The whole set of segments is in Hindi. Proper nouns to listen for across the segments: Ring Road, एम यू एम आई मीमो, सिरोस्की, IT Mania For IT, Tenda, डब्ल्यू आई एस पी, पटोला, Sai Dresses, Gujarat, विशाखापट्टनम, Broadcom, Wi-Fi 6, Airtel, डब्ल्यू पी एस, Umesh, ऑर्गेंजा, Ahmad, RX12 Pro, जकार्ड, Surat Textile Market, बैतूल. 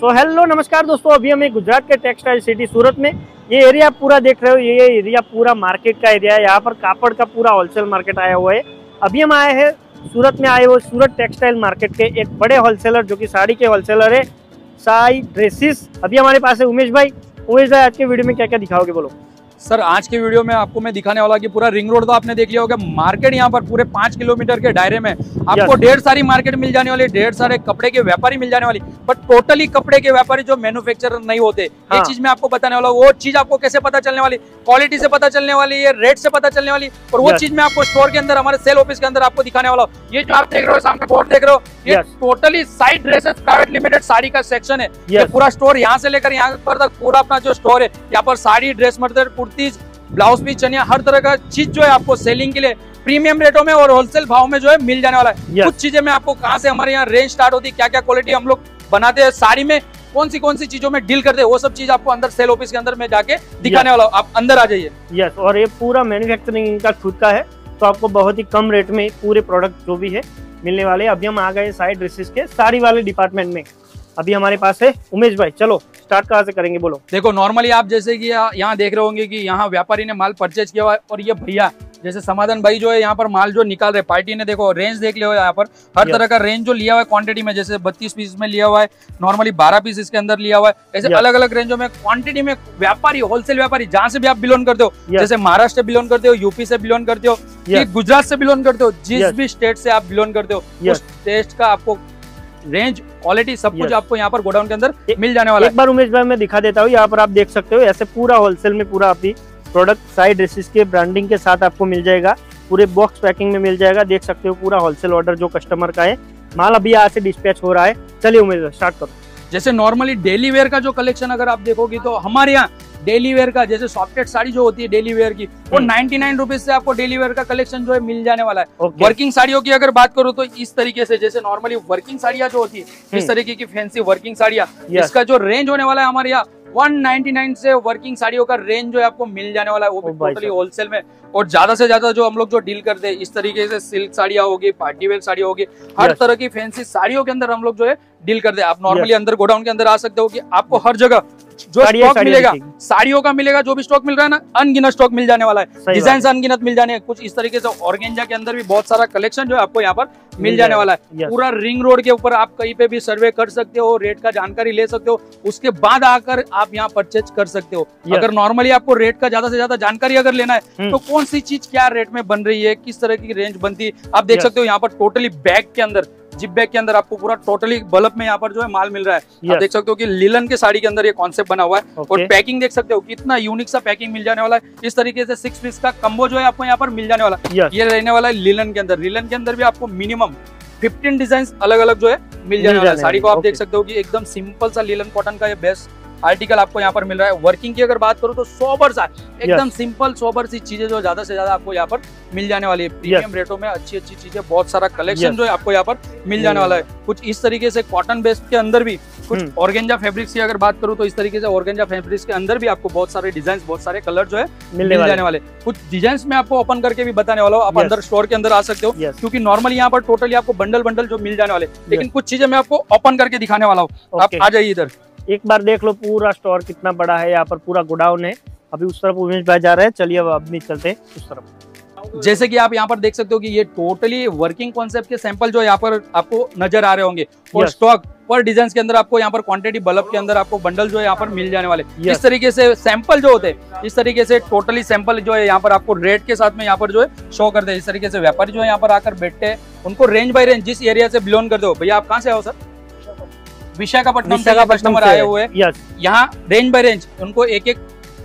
तो हेलो नमस्कार दोस्तों, अभी हम गुजरात के टेक्सटाइल सिटी सूरत में ये एरिया पूरा देख रहे हो। ये एरिया पूरा मार्केट का एरिया है। यहाँ पर कापड़ का पूरा होलसेल मार्केट आया हुआ है। अभी हम आए हैं सूरत में, आए हुए सूरत टेक्सटाइल मार्केट के एक बड़े होलसेलर जो कि साड़ी के होलसेलर है, साई ड्रेसेस। अभी हमारे पास है उमेश भाई, आज के वीडियो में क्या क्या दिखाओगे बोलो। सर आज के वीडियो में आपको मैं दिखाने वाला कि पूरा रिंग रोड तो आपने देख लिया होगा, मार्केट यहाँ पर पूरे 5 किलोमीटर के दायरे में आपको ढेर सारी मार्केट मिल जाने वाली, ढेर सारे कपड़े के व्यापारी मिल जाने वाली। बट टोटली कपड़े के व्यापारी जो मैन्युफैक्चरर नहीं होते, ये चीज मैं आपको बताने वाला हूँ। वो चीज आपको कैसे पता चलने वाली, क्वालिटी से पता चलने वाली है, रेट से पता चलने वाली, और वो चीज मैं आपको स्टोर के अंदर, हमारे सेल ऑफिस के अंदर आपको दिखाने वाला हूँ। ये जो आप देख रहे हो सामने बोर्ड देख रहे हो, ये totally Sai dresses private limited sari का सेक्शन है। ये पूरा स्टोर यहाँ से लेकर यहाँ पर तक पूरा अपना जो स्टोर है, यहाँ पर sari, dress material, kurtis, blouse piece, चनिया, हर तरह का चीज जो है आपको सेलिंग के लिए प्रीमियम रेटों में और होलसेल भाव में जो है मिल जाने वाला है। कुछ चीजें मैं आपको कहाँ से हमारे यहाँ रेंज स्टार्ट होती है, क्या क्या क्वालिटी हम लोग बनाते हैं, साड़ी में कौन सी चीजों में डील करते हैं, वो सब चीज आपको अंदर सेल ऑफिस के अंदर में जाके दिखाने वाला हूँ। आप अंदर आ जाइए। यस, और ये पूरा मैन्युफैक्चरिंग इनका खुद का है, तो आपको बहुत ही कम रेट में पूरे प्रोडक्ट जो भी है मिलने वाले। अभी हम आ गए साई ड्रेसेस के साड़ी वाले डिपार्टमेंट में। अभी हमारे पास है उमेश भाई, चलो स्टार्ट कहाँ से करेंगे बोलो। देखो नॉर्मली आप जैसे कि यहाँ देख रहे होंगे कि यहाँ व्यापारी ने माल परचेज किया हुआ है, और ये भैया जैसे समाधान भाई जो है यहाँ पर माल जो निकाल रहे पार्टी ने। देखो रेंज देख लिया हुआ है, यहाँ पर हर तरह का रेंज जो लिया हुआ है क्वांटिटी में। जैसे 32 पीस में लिया हुआ है, नॉर्मली 12 पीस इसके अंदर लिया हुआ है, ऐसे अलग अलग रेंजों में क्वांटिटी में। व्यापारी, होलसेल व्यापारी, जहाँ से भी आप बिलोंग करते हो, जैसे महाराष्ट्र से बिलोंग करते हो, यूपी से बिलोंग करते हो, गुजरात से बिलोंग करते हो, जिस भी स्टेट से आप बिलोंग करते हो, उस स्टेट का आपको रेंज, क्वालिटी, सब कुछ आपको यहाँ पर गोडाउन के अंदर मिल जाने वाला है। एक बार उमेश भाई मैं दिखा देता हूँ। यहाँ पर आप देख सकते हो, ऐसे पूरा होलसेल में पूरा आपकी प्रोडक्ट साई ड्रेसेस के ब्रांडिंग के साथ आपको मिल जाएगा, पूरे बॉक्स पैकिंग में मिल जाएगा। देख सकते हो पूरा होलसेल ऑर्डर जो कस्टमर का है, माल अभी यहाँ से डिस्पैच हो रहा है। चलिए उमेश भाई स्टार्ट करो। जैसे नॉर्मली डेली वेयर का जो कलेक्शन अगर आप देखोगे तो हमारे यहाँ डेली वेयर का, जैसे सॉफ्टेड साड़ी जो होती है डेली वेयर की, वो 99 रुपीज से आपको डेली वेयर का कलेक्शन जो है मिल जाने वाला है। वर्किंग साड़ियों की अगर बात करो तो इस तरीके से, जैसे नॉर्मली वर्किंग साड़ियाँ जो होती है, इस तरीके की फैंसी वर्किंग साड़ियाँ, इसका जो रेंज होने वाला है हमारे यहाँ 199 से वर्किंग साड़ियों का रेंज जो है आपको मिल जाने वाला है, वो भी टोटली होलसेल में। और ज्यादा से ज्यादा जो हम लोग जो डील करते हैं, इस तरीके से सिल्क साड़ियाँ होगी, पार्टी वेयर साड़ियाँ होगी, हर तरह की फैंसी साड़ियों के अंदर हम लोग जो है डील करते हैं। आप नॉर्मली अंदर गोडाउन के अंदर आ सकते हो कि आपको हर जगह जो स्टॉक मिलेगा साड़ियों का मिलेगा, जो भी स्टॉक मिल रहा है ना, अनगिनत स्टॉक मिल जाने वाला है, डिजाइन अनगिनत मिल जाने। कुछ इस तरीके से ऑर्गेंजा के अंदर भी बहुत सारा कलेक्शन जो है आपको यहाँ पर मिल जाने वाला है। पूरा रिंग रोड के ऊपर आप कहीं पे भी सर्वे कर सकते हो, रेट का जानकारी ले सकते हो, उसके बाद आकर आप यहाँ परचेज कर सकते हो। अगर नॉर्मली आपको रेट का ज्यादा से ज्यादा जानकारी अगर लेना है तो कौन सी चीज क्या रेट में बन रही है, किस तरह की रेंज बनती है, आप देख सकते हो। यहाँ पर टोटली बैग के अंदर, जिप बैग के अंदर आपको पूरा टोटली बल्ब में यहाँ पर जो है माल मिल रहा है। आप देख सकते हो कि लिलन के साड़ी के अंदर ये कॉन्सेप्ट बना हुआ है। और पैकिंग देख सकते हो कितना यूनिक सा पैकिंग मिल जाने वाला है। इस तरीके से 6 पीस का कम्बो जो है आपको यहाँ पर मिल जाने वाला है। ये रहने वाला है लिलन के अंदर। लिलन के अंदर भी आपको मिनिमम 15 डिजाइन अलग अलग जो है मिल जाने वाला है। साड़ी को आप देख सकते हो कि एकदम सिंपल सा लिलन कॉटन का ये बेस्ट आर्टिकल आपको यहाँ पर मिल रहा है। वर्किंग की अगर बात करूँ तो सोबर सा एकदम सिंपल सोबर सी चीजें जो ज्यादा से ज्यादा आपको यहाँ पर मिल जाने वाली है। प्रीमियम रेटों में अच्छी अच्छी चीजें, बहुत सारा कलेक्शन जो है आपको यहाँ पर मिल जाने वाला है। कुछ इस तरीके से कॉटन बेस्ड के अंदर भी, कुछ ऑर्गेंजा फैब्रिक्स की अगर बात करूँ तो इस तरीके से ऑर्गेंजा फैब्रिक्स के अंदर भी आपको बहुत सारे डिजाइन, बहुत सारे कलर जो है मिल जाने वाले। कुछ डिजाइन में आपको ओपन करके भी बताने वाला हूँ, आप अंदर स्टोर के अंदर आ सकते हो, क्योंकि नॉर्मली यहाँ पर टोटली आपको बंडल जो मिल जाने वाले, लेकिन कुछ चीजें मैं आपको ओपन करके दिखाने वाला हूँ। आप आ जाइए इधर, एक बार देख लो पूरा स्टोर कितना बड़ा है। यहाँ पर पूरा गोडाउन है। अभी उस तरफ उमेश भाई जा रहे हैं, चलिए अब अभी चलते हैं उस तरफ। जैसे कि आप यहाँ पर देख सकते हो कि ये टोटली वर्किंग कॉन्सेप्ट के सैंपल जो यहाँ पर आपको नजर आ रहे होंगे, और स्टॉक पर डिजाइन के अंदर आपको यहाँ पर क्वांटिटी बल्ब के अंदर आपको बंडल जो है यहाँ पर मिल जाने वाले। इस तरीके से सैंपल जो होते हैं, इस तरीके से टोटली सैंपल जो है यहाँ पर आपको रेट के साथ में यहाँ पर जो है शो करते हैं। इस तरीके से व्यापारी जो है यहाँ पर आकर बैठते हैं, उनको रेंज बाय रेंज, जिस एरिया से बिलोंग करते हो। भैया आप कहाँ से आओ सर? विशाखापट्टनम से कस्टमर आए हुए हैं। यहाँ रेंज बाय रेंज उनको एक एक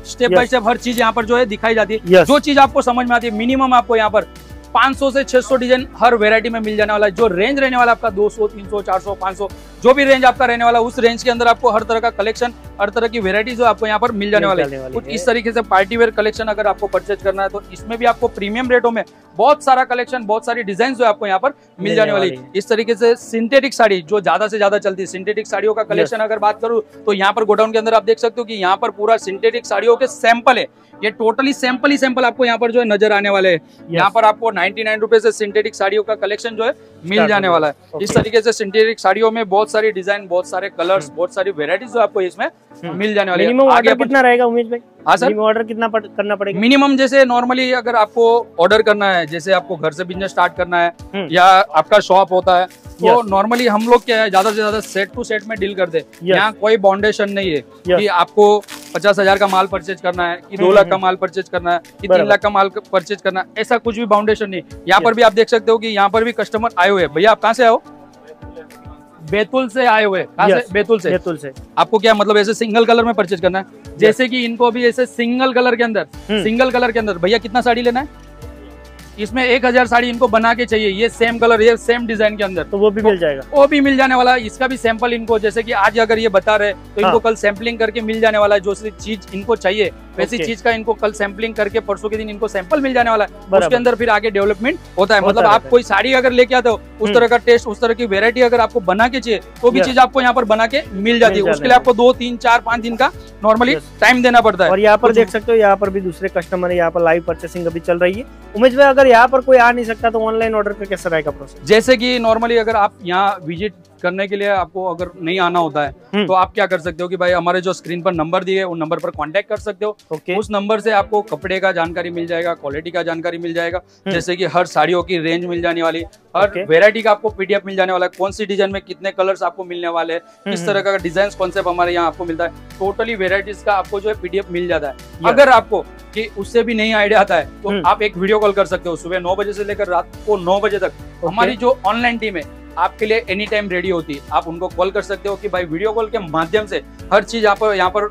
स्टेप बाय स्टेप हर चीज यहाँ पर जो है दिखाई जाती है। जो चीज आपको समझ में आती है, मिनिमम आपको यहाँ पर 500 से 600 डिजाइन हर वैरायटी में मिल जाने वाला है। जो रेंज रहने वाला आपका 200, 300, 400, 500 जो भी रेंज आपका रहने वाला, उस रेंज के अंदर आपको हर तरह का कलेक्शन, हर तरह की वेरायटी जो आपको यहाँ पर मिल जाने वाले है। कुछ इस तरीके से पार्टी वेयर कलेक्शन अगर आपको परचेज करना है तो इसमें भी आपको प्रीमियम रेटों में बहुत सारा कलेक्शन, बहुत सारी डिजाइन जो आपको यहाँ पर मिल जाने वाली। इस तरीके से सिंथेटिक साड़ी जो ज्यादा से ज्यादा चलती है, सिंथेटिक साड़ियों का कलेक्शन अगर बात करूँ तो यहाँ पर गोडाउन के अंदर आप देख सकते हो कि यहाँ पर पूरा सिंथेटिक साड़ियों के सैंपल है। ये टोटली सैंपल ही सैंपल आपको यहाँ पर जो है नजर आने वाले हैं। यहाँ पर आपको 99 रुपए से सिंथेटिक साड़ियों का कलेक्शन जो है मिल जाने वाला है। इस तरीके से सिंथेटिक साड़ियों में बहुत सारी डिजाइन, बहुत सारे कलर्स, बहुत सारी वेराइटीज जो आपको इसमें मिल जाने वाली है। मिनिमम ऑर्डर कितना रहेगा उमेश भाई? हाँ सर, ऑर्डर कितना करना पड़ेगा? मिनिमम जैसे नॉर्मली अगर आपको ऑर्डर करना है, जैसे आपको घर से बिजनेस स्टार्ट करना है या आपका शॉप होता है, तो नॉर्मली हम लोग क्या है ज्यादा से ज्यादा सेट टू सेट में डील करते हैं। यहाँ कोई बाउंडेशन नहीं है कि आपको 50,000 का माल परचेज करना है कि 2 लाख का माल परचेज करना है कि 3 लाख का माल परचेज करना है, ऐसा कुछ भी बाउंडेशन नहीं। यहाँ पर भी आप देख सकते हो कि यहाँ पर भी कस्टमर आए हुए हैं। भैया आप कहाँ से आओ? बैतूल से आए हुए। बैतूल से आपको क्या मतलब ऐसे सिंगल कलर में परचेज करना है, जैसे कि इनको भी ऐसे सिंगल कलर के अंदर भैया कितना साड़ी लेना है? इसमें 1000 साड़ी इनको बना के चाहिए, ये सेम कलर ये सेम डिजाइन के अंदर, तो वो भी मिल जाएगा, वो भी मिल जाने वाला है। इसका भी सैंपल इनको जैसे कि आज अगर ये बता रहे तो इनको कल सैंपलिंग करके मिल जाने वाला है। जो चीज इनको चाहिए वैसी चीज का इनको कल सैंपलिंग करके परसों के दिन इनको सैंपल मिल जाने वाला है। उसके अंदर फिर आगे डेवलपमेंट होता है। मतलब आप कोई साड़ी अगर लेके आते हो, उस तरह का टेस्ट, उस तरह की वेरायटी अगर आपको बना के चाहिए तो भी चीज आपको यहाँ पर बना के मिल जाती है। उसके लिए आपको 2, 3, 4, 5 दिन का नॉर्मली टाइम देना पड़ता है। और यहाँ पर देख सकते हो, यहाँ पर भी दूसरे कस्टमर है, यहाँ पर लाइव परचेसिंग अभी चल रही है। उमेश भाई अगर यहाँ पर कोई आ नहीं सकता तो ऑनलाइन ऑर्डर का कैसा रहेगा प्रोसेस? जैसे कि नॉर्मली अगर आप यहाँ विजिट करने के लिए आपको अगर नहीं आना होता है तो आप क्या कर सकते हो कि भाई हमारे जो स्क्रीन पर नंबर दिए उन नंबर पर कांटेक्ट कर सकते हो। उस नंबर से आपको कपड़े का जानकारी मिल जाएगा, क्वालिटी का जानकारी मिल जाएगा, जैसे कि हर साड़ियों की रेंज मिल जाने वाली, हर वेरायटी का आपको पीडीएफ मिल जाने वाला है, कौन सी डिजाइन में कितने कलर्स आपको मिलने वाले हैं, किस तरह का डिजाइन कॉन्सेप्ट हमारे यहाँ आपको मिलता है, टोटली वेराइटीज का आपको जो है पीडीएफ मिल जाता है। अगर आपको कि उससे भी नहीं आइडिया आता है तो आप एक वीडियो कॉल कर सकते हो, सुबह 9 बजे से लेकर रात को 9 बजे तक हमारी जो ऑनलाइन टीम है आपके लिए एनी टाइम रेडी होती है। आप उनको कॉल कर सकते हो कि भाई वीडियो कॉल के माध्यम से हर चीज आप यहाँ पर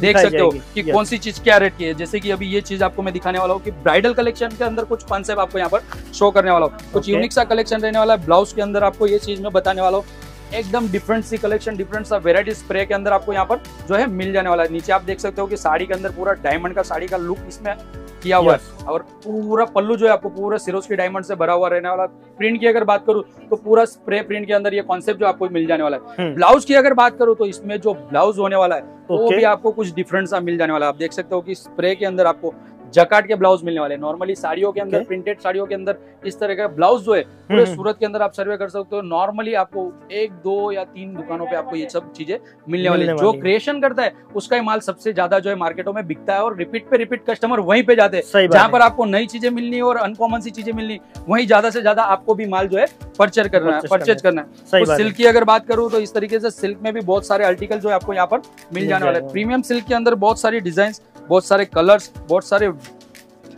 देख सकते हो कि कौन सी चीज क्या रेट की है। जैसे कि अभी ये चीज आपको मैं दिखाने वाला हूँ कि ब्राइडल कलेक्शन के अंदर कुछ कॉन्सेप्ट आपको यहाँ पर शो करने वाला हूँ, कुछ यूनिक सा कलेक्शन रहने वाला है। ब्लाउज के अंदर आपको ये चीज मैं बताने वाला हूँ, एकदम डिफरेंट सी कलेक्शन, डिफरेंट सा वेराइटी स्प्रे के अंदर आपको यहाँ पर जो है मिल जाने वाला है। नीचे आप देख सकते हो कि साड़ी के अंदर पूरा डायमंड का साड़ी का लुक इसमें किया हुआ है और पूरा पल्लू जो है आपको पूरा सिरोस्की डायमंड से भरा हुआ रहने वाला। प्रिंट की अगर बात करूँ तो पूरा स्प्रे प्रिंट के अंदर ये कॉन्सेप्ट जो आपको मिल जाने वाला है। ब्लाउज की अगर बात करूँ तो इसमें जो ब्लाउज होने वाला है वो भी आपको कुछ डिफरेंट सा मिल जाने वाला है। आप देख सकते हो कि स्प्रे के अंदर आपको जकार्ड के ब्लाउज मिलने वाले। नॉर्मली साड़ियों के अंदर प्रिंटेड साड़ियों के अंदर इस तरह का ब्लाउज जो है पूरे सूरत के अंदर आप सर्वे कर सकते हो। नॉर्मली आपको 1, 2 या 3 दुकानों पे आपको ये सब चीजें मिलने वाली। जो क्रिएशन करता है उसका ही माल सबसे ज्यादा जो है मार्केटों में बिकता है और रिपीट पे रिपीट कस्टमर वहीं पे जाते हैं। जहाँ पर आपको नई चीजें मिलनी और अनकॉमन सी चीजें मिलनी, वहीं ज्यादा से ज्यादा आपको भी माल जो है परचेज करना है। सिल्क की अगर बात करूँ तो इस तरीके से सिल्क में भी बहुत सारे आर्टिकल जो है आपको यहाँ पर मिल जाने वाले। प्रीमियम सिल्क के अंदर बहुत सारी डिजाइन, बहुत सारे कलर्स, बहुत सारे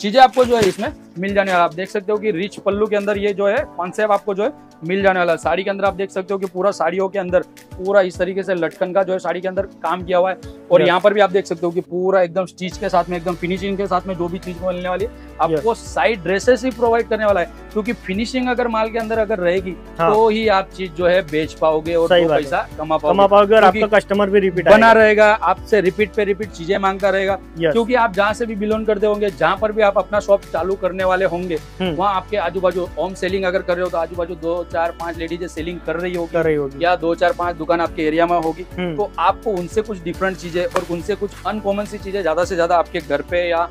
चीजें आपको जो है इसमें मिल जाने वाला। आप देख सकते हो कि रिच पल्लू के अंदर ये जो है कॉन्सेप्ट आपको जो है मिल जाने वाला। साड़ी के अंदर आप देख सकते हो कि पूरा साड़ियों के अंदर पूरा इस तरीके से लटकन का जो है साड़ी के अंदर काम किया हुआ है। और यहाँ पर भी आप देख सकते हो कि पूरा एकदम स्टिच के साथ में, एकदम फिनिशिंग के साथ में जो भी चीज मिलने वाली है आपको साइड ड्रेसेस ही प्रोवाइड करने वाला है। क्योंकि फिनिशिंग अगर माल के अंदर अगर रहेगी तो ही आप चीज जो है बेच पाओगे और पैसा कमा पाओगे। और आपका कस्टमर भी रिपीट बना रहेगा, आपसे रिपीट पे रिपीट चीजें मांगता रहेगा। क्योंकि आप जहाँ से भी बिलोंग करते होंगे, जहाँ पर भी आप अपना शॉप चालू करने वाले होंगे, वहाँ आपके आजू बाजू होम सेलिंग अगर कर रहे हो तो आजू बाजू 2, 4, 5 लेडीज सेलिंग कर रही होगी या 2, 4, 5 दुकान आपके एरिया में होगी, तो आपको उनसे कुछ डिफरेंट चीजें और उनसे कुछ अनकॉमन सी चीजें ज्यादा से ज्यादा आपके घर पे या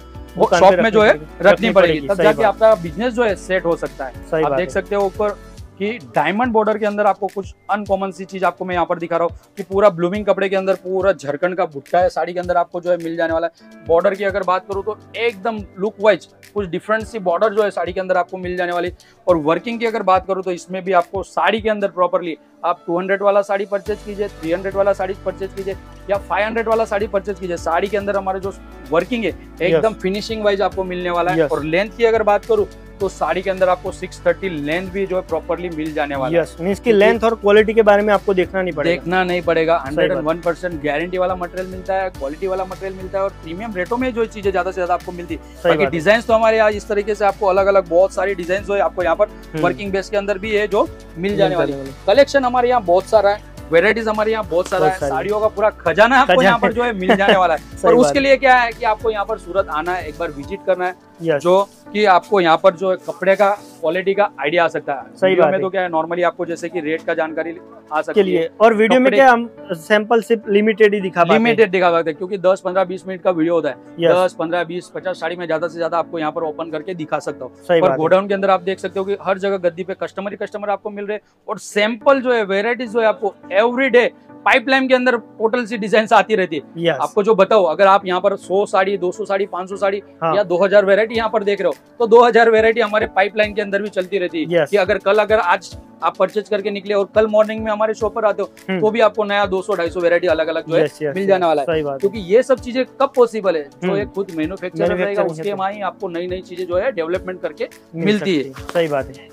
शॉप में जो है रखनी पड़ेगी, तब जाके आपका बिजनेस जो है सेट हो सकता है। आप देख सकते हो ऊपर कि डायमंड बॉर्डर के अंदर आपको कुछ अनकॉमन सी चीज आपको मैं यहाँ पर दिखा रहा हूँ कि पूरा ब्लूमिंग कपड़े के अंदर पूरा झरखंड का बुट्टा है साड़ी के अंदर आपको जो है मिल जाने वाला है। बॉर्डर की अगर बात करूँ तो एकदम लुक वाइज कुछ डिफरेंट सी बॉर्डर जो है साड़ी के अंदर आपको मिल जाने वाली। और वर्किंग की अगर बात करूँ तो इसमें भी आपको साड़ी के अंदर प्रॉपरली आप 200 वाला साड़ी परचेज कीजिए, 300 वाला साड़ी परचेज कीजिए या 500 वाला साड़ी परचेज कीजिए, साड़ी के अंदर हमारे जो वर्किंग है एकदम फिनिशिंग वाइज आपको मिलने वाला है। और लेंथ की अगर बात करूँ तो साड़ी के अंदर आपको 630 लेंथ भी जो है प्रॉपर्ली मिल जाने वाला है। मींस की लेंथ और क्वालिटी के बारे में आपको देखना नहीं पड़ेगा। 101% गारंटी वाला मटेरियल मिलता है, क्वालिटी वाला मटेरियल मिलता है और प्रीमियम रेटों में जो चीजें ज्यादा से ज्यादा आपको मिलती है। डिजाइन तो हमारे यहाँ इस तरीके से आपको अलग अलग बहुत सारी डिजाइन जो है आपको यहाँ पर वर्किंग बेस के अंदर भी है जो मिल जाने वाली। कलेक्शन हमारे यहाँ बहुत सारा है, वेराइटीज हमारे यहाँ बहुत सारा है, साड़ियों का पूरा खजाना आपको यहाँ पर जो है मिल जाने वाला है। और उसके लिए क्या है कि आपको यहाँ पर सूरत आना है, एक बार विजिट करना है, जो कि आपको यहाँ पर जो है कपड़े का क्वालिटी का आइडिया आ सकता है। सही बात है। तो क्या है नॉर्मली आपको जैसे कि रेट का जानकारी आ सकती है, और वीडियो में क्या हम सैंपल सिर्फ लिमिटेड ही दिखा सकते हैं, क्योंकि 10-15-20 मिनट का वीडियो होता है। 10-15-20-50 साड़ी में ज्यादा से ज्यादा आपको यहाँ पर ओपन करके दिखा सकता हूँ। पर गोडाउन के अंदर आप देख सकते हो कि हर जगह गद्दी पे कस्टमर ही कस्टमर आपको मिल रहे, और सैंपल जो है वेराइटीज जो है आपको एवरी डे पाइपलाइन के अंदर टोटल सी डिजाइन आती रहती है। आपको जो बताओ अगर आप यहाँ पर 100 साड़ी, 200 साड़ी, 500 साड़ी या 2000 वेरायटी यहाँ पर देख रहे हो, तो 2000 वेरायटी हमारे पाइपलाइन के अंदर भी चलती रहती है कि अगर आज आप परचेज करके निकले और कल मॉर्निंग में हमारे शॉप पर आते हो तो भी आपको नया 200-250 वेरायटी अलग अलग जो है मिल जाने वाला है। क्योंकि ये सब चीजें कब पॉसिबल है, जो एक खुद मैन्युफैक्चरर रहेगा उसके माही आपको नई नई चीजें जो है डेवलपमेंट करके मिलती है। सही बात है।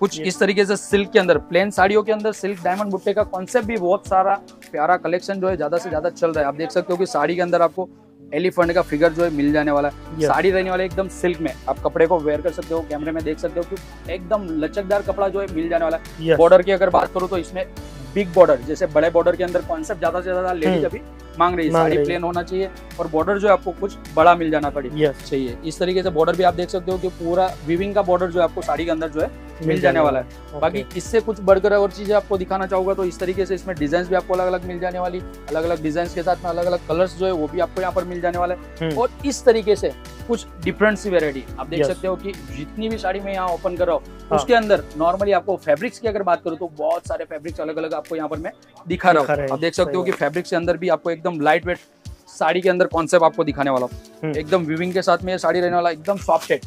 कुछ इस तरीके से सिल्क के अंदर, प्लेन साड़ियों के अंदर सिल्क डायमंड बुट्टे का कॉन्सेप्ट भी बहुत सारा प्यारा कलेक्शन जो है ज्यादा से ज्यादा चल रहा है। आप देख सकते हो कि साड़ी के अंदर आपको एलिफेंट का फिगर जो है मिल जाने वाला है। साड़ी रहने वाला एकदम सिल्क में, आप कपड़े को वेयर कर सकते हो, कैमरे में देख सकते हो कि एकदम लचकदार कपड़ा जो है मिल जाने वाला है। बॉर्डर की अगर बात करूँ तो इसमें बिग बॉर्डर, जैसे बड़े बॉर्डर के अंदर कॉन्सेप्ट ज्यादा से ज्यादा लेडीज अभी मांग रही है। साड़ी प्लेन होना चाहिए और बॉर्डर जो है आपको कुछ बड़ा मिल जाना पड़ेगा चाहिए। इस तरीके से बॉर्डर भी आप देख सकते हो कि पूरा वीविंग का बॉर्डर जो है आपको साड़ी के अंदर जो है मिल जाने वाला है। बाकी इससे कुछ बढ़कर और चीजें आपको दिखाना चाहूंगा तो इस तरीके से इसमें डिजाइन भी आपको अलग अलग मिल जाने वाली, अलग अलग डिजाइन के साथ में अलग अलग कलर्स जो है वो भी आपको यहाँ पर मिल जाने वाला है। और इस तरीके से कुछ डिफरेंट सी वेरायटी आप देख सकते हो कि जितनी भी साड़ी में यहाँ ओपन कर रहा हूँ उसके अंदर नॉर्मली आपको फैब्रिक्स की अगर बात करूँ तो बहुत सारे फैब्रिक्स अलग अलग आपको यहाँ पर मैं दिखा रहा हूँ। आप देख सकते हो कि फैब्रिक्स के अंदर भी आपको एकदम लाइट वेट साड़ी के अंदर कॉन्सेप्ट आपको दिखाने वाला हूँ। एकदम विविंग के साथ में ये साड़ी रहने वाला एकदम सॉफ्टेड,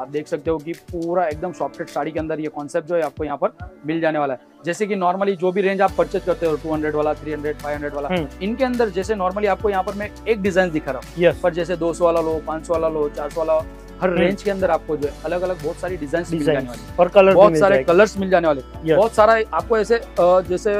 आप देख सकते हो कि पूरा एकदम सॉफ्टेड साड़ी के अंदर ये कॉन्सेप्ट जो है आपको यहाँ पर मिल जाने वाला है। जैसे कि नॉर्मली जो भी रेंज आप परचेज करते हो 200 वाला, 300, 500 वाला, इनके अंदर जैसे नॉर्मली आपको यहाँ पर मैं एक डिजाइन दिखा रहा हूँ। पर जैसे 200 वाला लो, 500 वाला लो, 400 वाला, हर रेंज के अंदर आपको जो है अलग अलग बहुत सारी डिजाइन मिल जाने वाली और कलर बहुत सारे कलर्स मिल जाने वाले। बहुत सारा आपको ऐसे जैसे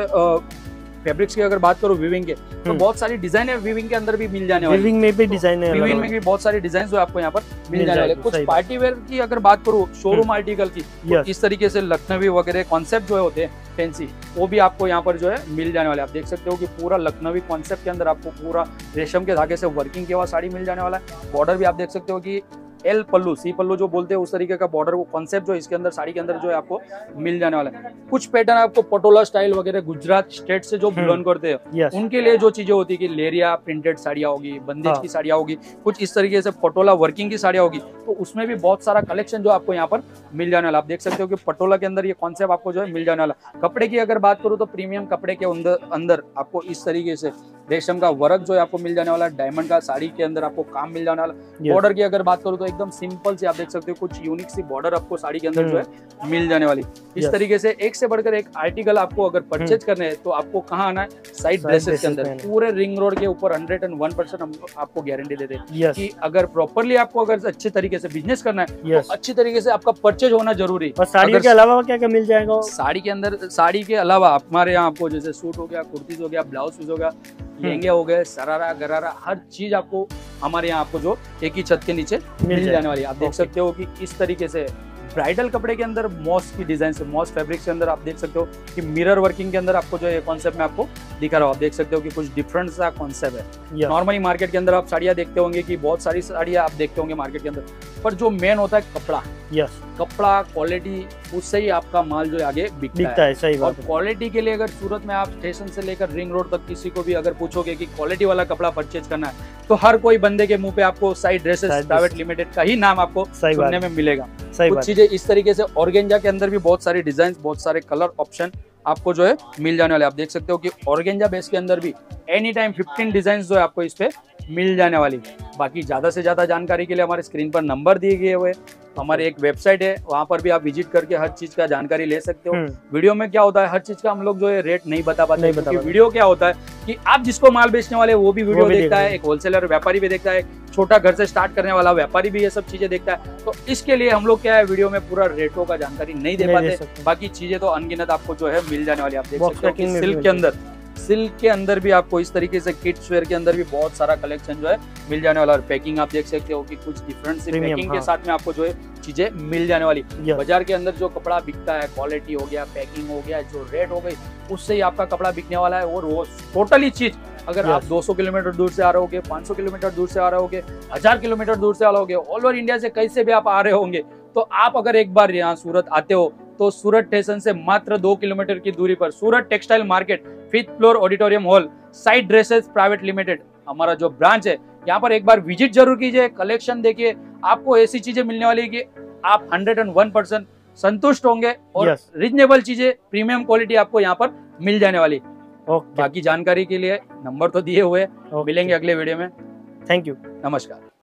फैब्रिक्स की अगर बात करो विविंग के तो बहुत सारी डिजाइन है विविंग के अंदर भी मिल जाने वाली। विविंग में भी डिजाइन है, विविंग में भी बहुत सारी डिजाइन जो आपको यहाँ पर मिल जाने वाले। कुछ पार्टी वेयर की अगर बात करूँ शोरूम आर्टिकल की तो इस तरीके से लखनवी वगैरह कॉन्सेप्ट जो है होते हैं फैंसी, वो भी आपको यहाँ पर जो है मिल जाने वाले। आप देख सकते हो कि पूरा लखनवी कॉन्सेप्ट के अंदर आपको पूरा रेशम के धागे से वर्किंग के हुआ साड़ी मिल जाने वाला है। बॉर्डर भी आप देख सकते हो कि एल पल्लू, सी पल्लू जो बोलते हैं उस तरीके का बॉर्डर वो कॉन्सेप्ट जो इसके अंदर साड़ी के अंदर जो है आपको मिल जाने वाला है। कुछ पैटर्न आपको पटोला स्टाइल वगैरह गुजरात स्टेट से जो बिलोंग करते हैं उनके लिए जो चीजें होती है कि लेरिया प्रिंटेड साड़ियाँ होगी, बंदिश की साड़ियाँ होगी, कुछ इस तरीके से पटोला वर्किंग की साड़ियाँ होगी, तो उसमें भी बहुत सारा कलेक्शन जो आपको यहाँ पर मिल जाने वाला। आप देख सकते हो कि पटोला के अंदर ये कॉन्सेप्ट आपको जो है मिल जाने वाला। कपड़े की अगर बात करूँ तो प्रीमियम कपड़े के अंदर आपको इस तरीके से रेशम का वर्क जो है आपको मिल जाने वाला, डायमंड का साड़ी के अंदर आपको काम मिल जाने वाला। बॉर्डर की अगर बात करूँ तो एकदम सिंपल से आप देख सकते हो कुछ यूनिक सी बॉर्डर आपको साड़ी के अंदर जो है मिल जाने वाली। इस तरीके से बढ़कर एक आर्टिकल आपको अगर परचेज करने हैं तो आपको कहाँ आना है, साई ड्रेसेस के अंदर। पूरे रिंग रोड के ऊपर 101% हम आपको गारंटी देते हैं कि अगर प्रॉपरली आपको अगर अच्छे तरीके से बिजनेस करना है तो अच्छी तरीके से आपका परचेज होना जरूरी। साड़ी के अलावा क्या क्या मिल जाएगा साड़ी के अंदर? साड़ी के अलावा हमारे यहाँ आपको जैसे सूट हो गया, कुर्तीज हो गया, ब्लाउज पीस हो गया, लहंगे हो गए, सरारा गरारा, हर चीज आपको हमारे यहाँ आपको जो एक ही छत के नीचे मिल जाने वाली है। आप देख सकते हो कि इस तरीके से ब्राइडल कपड़े के अंदर मॉस की डिजाइन से, मॉस फैब्रिक्स के अंदर आप देख सकते हो कि मिरर वर्किंग के अंदर आपको जो है कॉन्सेप्ट में आपको दिखा रहा हूँ। आप देख सकते हो कि कुछ डिफरेंट सा कॉन्सेप्ट है। नॉर्मली मार्केट के अंदर आप साड़ियाँ देखते होंगे कि बहुत सारी साड़ियाँ आप देखते होंगे मार्केट के अंदर, पर जो मेन होता है कपड़ा। कपड़ा क्वालिटी, उससे ही आपका माल जो है आगे बिकता है। सही बात है। और क्वालिटी के लिए अगर सूरत में आप स्टेशन से लेकर रिंग रोड तक किसी को भी अगर पूछोगे कि क्वालिटी वाला कपड़ा परचेज करना है तो हर कोई बंदे के मुंह पे आपको साई ड्रेसेस प्राइवेट लिमिटेड का ही नाम आपको सुनने में मिलेगा। कुछ चीजें इस तरीके से ऑर्गेंजा के अंदर भी बहुत सारे डिजाइन, बहुत सारे कलर ऑप्शन आपको जो है मिल जाने वाले। आप देख सकते हो कि ऑर्गेंजा बेस के अंदर भी एनी टाइम 15 डिजाइन जो है आपको इस पे मिल जाने वाली। बाकी ज़्यादा से ज़्यादा जानकारी के लिए हमारे स्क्रीन पर नंबर दिए गए हुए, हमारे एक वेबसाइट है वहाँ पर भी आप विजिट करके हर चीज़ का जानकारी ले सकते हो। वीडियो में क्या होता है हर चीज़ का हम लोग जो है रेट नहीं बता पाते, क्योंकि वीडियो क्या होता है कि आप जिसको माल बेचने वाले वो भी वीडियो देखता है, एक होलसेलर व्यापारी भी देखता है, छोटा घर से स्टार्ट करने वाला व्यापारी भी ये सब चीजें देखता है। तो इसके लिए हम लोग क्या है वीडियो में पूरा रेटों का जानकारी नहीं दे पाते। बाकी चीजें तो अनगिनत आपको जो है मिल जाने वाली। आप देख सकते हो कि सिल्क के अंदर भी आपको इस तरीके से किड्स वेयर के अंदर भी बहुत सारा कलेक्शन जो है मिल जाने वाला। और पैकिंग आप देख सकते हो कि कुछ डिफरेंट सी पैकिंग के साथ में आपको जो है चीजें मिल जाने वाली। बाजार के अंदर जो कपड़ा बिकता है, क्वालिटी हो गया, पैकिंग हो गया, जो रेट हो गई, उससे ही आपका कपड़ा बिकने वाला है। और वो टोटली चीज अगर आप 200 किलोमीटर दूर से आ रहे होगे, 500 किलोमीटर दूर से आ रहे होगे, 1000 किलोमीटर दूर से आ रहे होगे, ऑल ओवर इंडिया से कहीं से भी आप आ रहे होंगे तो आप अगर एक बार यहाँ सूरत आते हो तो सूरत स्टेशन से मात्र 2 किलोमीटर की दूरी पर Surat textile market 5th floor auditorium hall Sai dresses private limited हमारा जो ब्रांच है यहाँ पर एक बार विजिट जरूर कीजिए, कलेक्शन देखिए। आपको ऐसी चीजें मिलने वाली है कि आप 101% संतुष्ट होंगे और रिजनेबल चीजें, प्रीमियम क्वालिटी आपको यहाँ पर मिल जाने वाली। बाकी जानकारी के लिए नंबर तो दिए हुए, मिलेंगे अगले वीडियो में। थैंक यू, नमस्कार।